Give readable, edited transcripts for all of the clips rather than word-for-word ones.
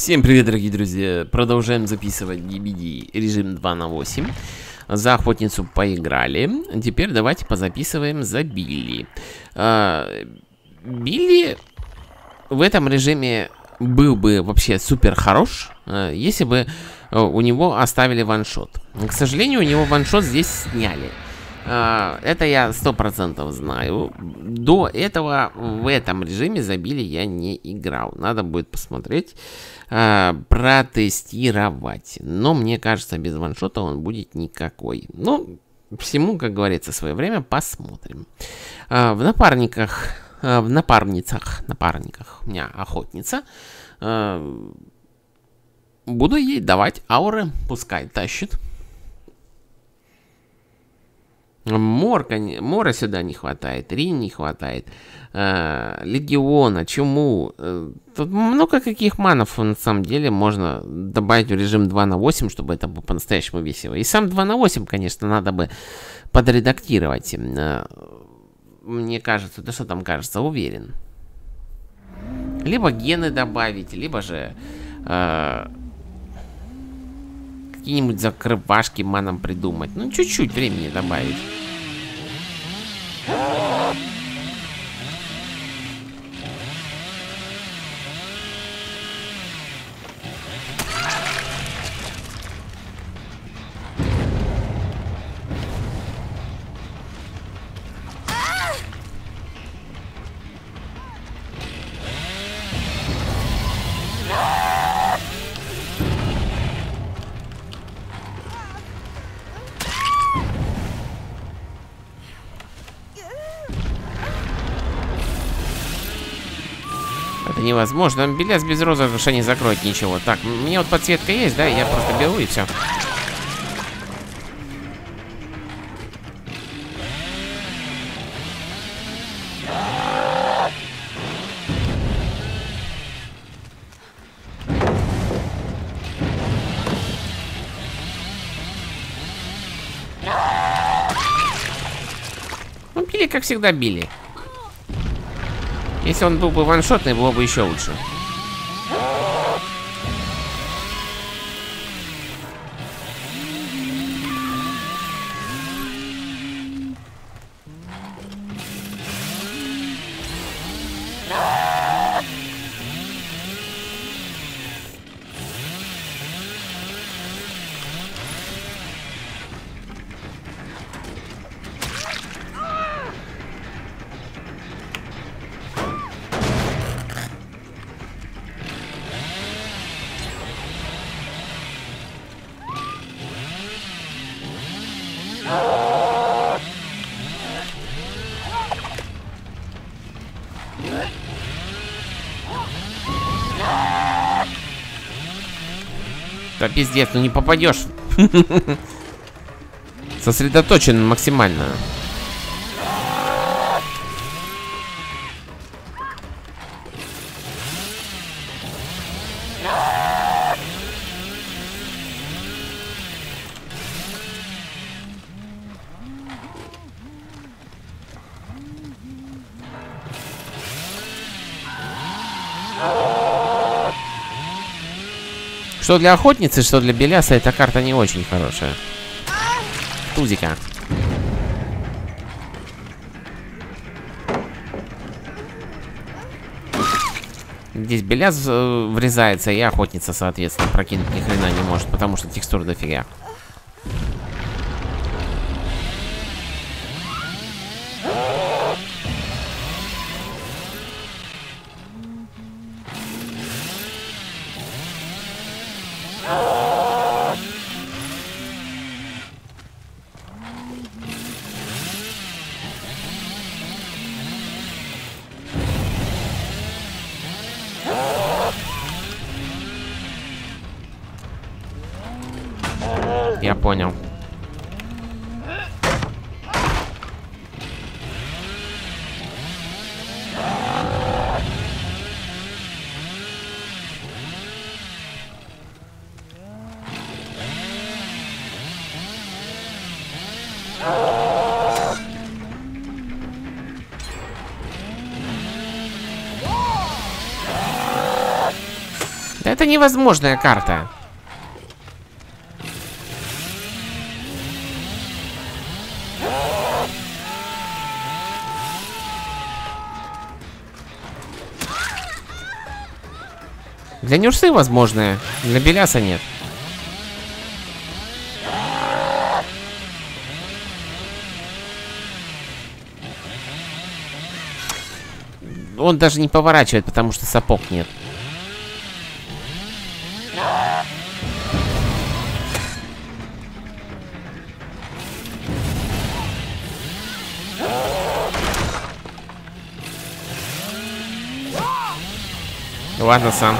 Всем привет, дорогие друзья! Продолжаем записывать DBD режим 2 на 8. За охотницу поиграли. Теперь давайте позаписываем за Билли. Билли в этом режиме был бы вообще супер хорош, если бы у него оставили ваншот. К сожалению, у него ваншот здесь сняли. Это я 100% знаю. До этого в этом режиме за Билли я не играл. Надо будет посмотреть, протестировать. Но мне кажется, без ваншота он будет никакой. Ну, всему, как говорится, свое время, посмотрим. В напарниках у меня охотница. Буду ей давать ауры, пускай тащит. Мора сюда не хватает, Рин не хватает, Легиона, Чуму. Тут много каких манов на самом деле можно добавить в режим 2 на 8, чтобы это было по-настоящему весело. И сам 2 на 8, конечно, надо бы подредактировать. Мне кажется, да что там кажется, уверен. Либо гены добавить, либо же какие-нибудь закрывашки маном придумать. Ну, чуть-чуть времени добавить. Невозможно. Беляс без розыгрыша не закроет ничего. Так, у меня вот подсветка есть, да? Я просто беру и все. Ну, били, как всегда, били. Если он был бы ваншотный, было бы еще лучше. Да пиздец, ну не попадешь. Сосредоточен максимально. Что для охотницы, что для Беляса, эта карта не очень хорошая. Тузика. Здесь Беляс врезается, и охотница, соответственно, прокинуть ни хрена не может, потому что текстур дофига. Я понял. Да это невозможная карта. Для Нюрсы возможная, для Беляса нет. Он даже не поворачивает, потому что сапог нет. Ладно, сам.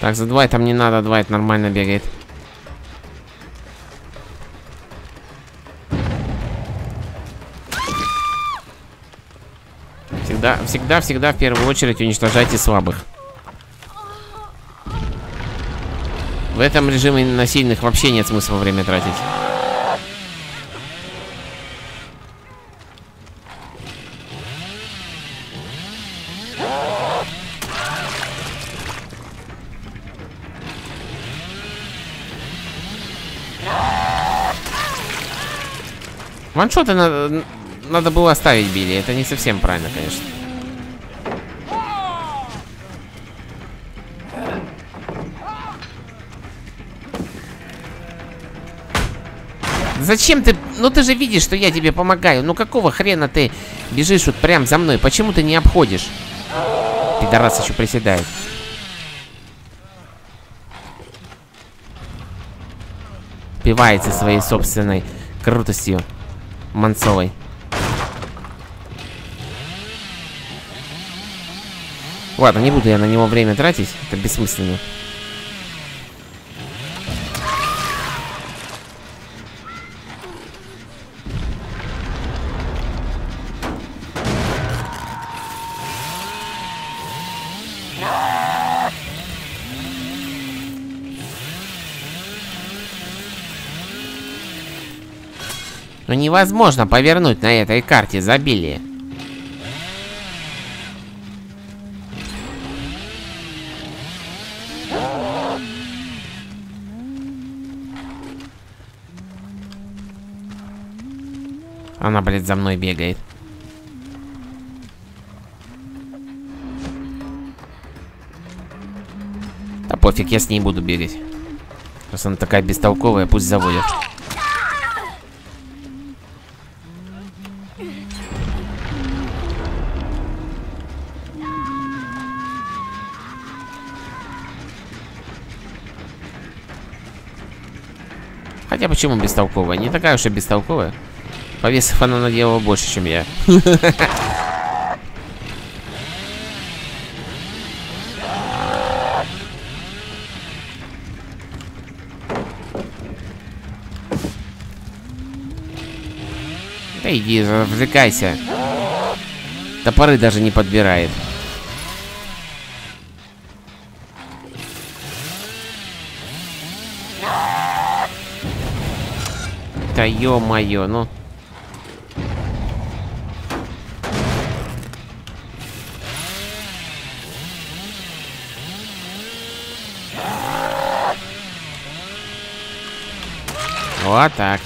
Так, за Двайт там не надо, Двайт нормально бегает. Всегда в первую очередь уничтожайте слабых. В этом режиме на сильных вообще нет смысла время тратить. Ваншоты надо было оставить Билли. Это не совсем правильно, конечно. Зачем ты... Ну ты же видишь, что я тебе помогаю. Ну какого хрена ты бежишь вот прям за мной? Почему ты не обходишь? Пидорас еще приседает. Пивается своей собственной крутостью. Манцовой. Ладно, не буду я на него время тратить, это бессмысленно. Но невозможно повернуть на этой карте, забили. Она, блядь, за мной бегает. Да пофиг, я с ней буду бегать. Раз она такая бестолковая, пусть заводит. Хотя почему бестолковая? Не такая уж и бестолковая. Повесов она наделала больше, чем я. Да иди, развлекайся. Топоры даже не подбирает. Да ё-моё, ну. Вот так.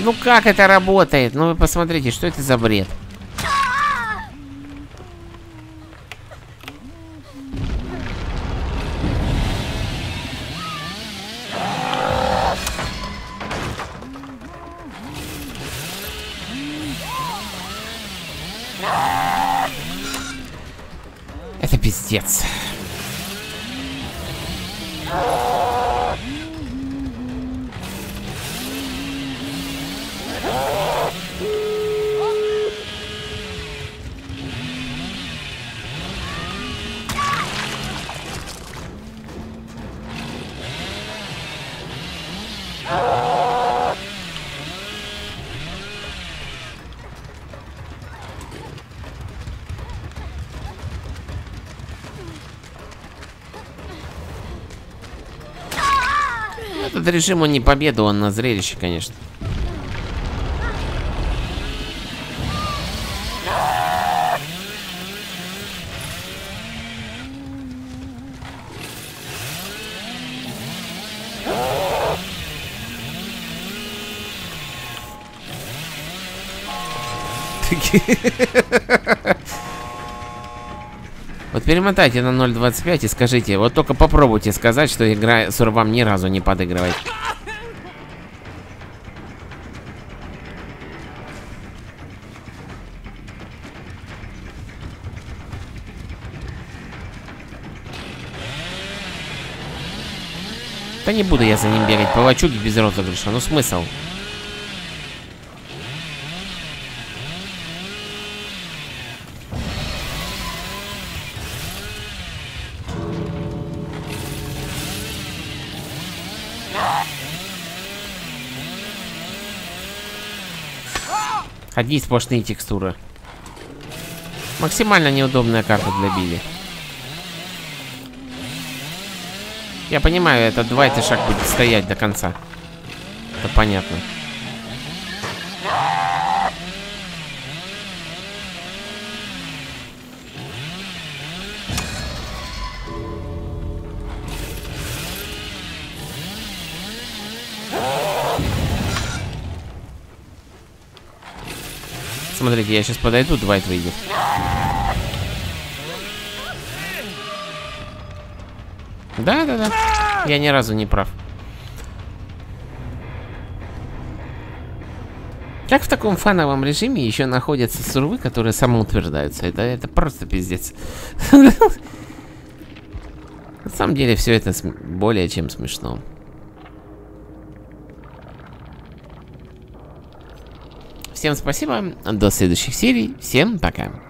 Ну как это работает? Ну вы посмотрите, что это за бред? Это пиздец. Этот режим, он не победу, он на зрелище, конечно. Вот перемотайте на 0.25 и скажите, вот только попробуйте сказать, что игра Сурвам ни разу не подыгрывает. Да не буду я за ним бегать, повочусь без розыгрыша, ну смысл? Одни сплошные текстуры. Максимально неудобная карта для Билли. Я понимаю, это 2-й шаг будет стоять до конца. Это понятно. Смотрите, я сейчас подойду, Двайт выйдет. Да-да-да, я ни разу не прав. Как в таком фановом режиме еще находятся сурвы, которые самоутверждаются? Это просто пиздец. На самом деле все это более чем смешно. Всем спасибо, до следующих серий, всем пока.